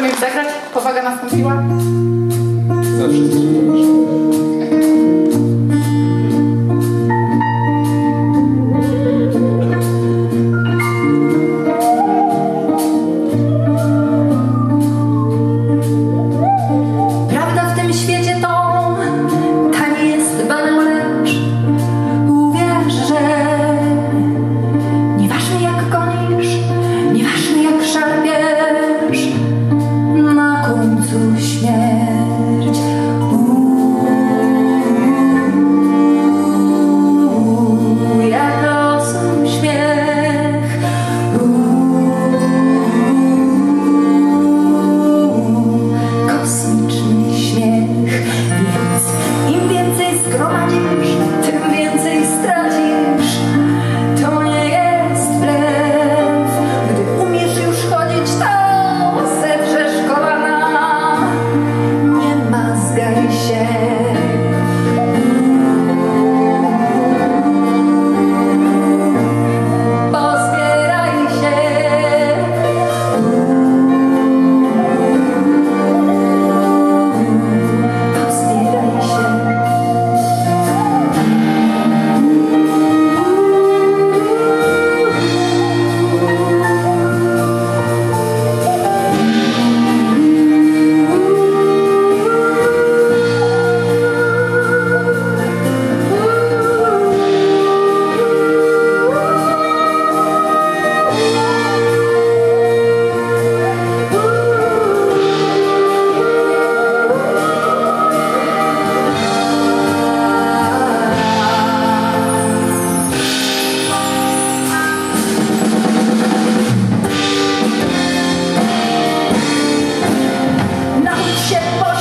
Możemy już zagrać? Powaga nastąpiła? Zawsze się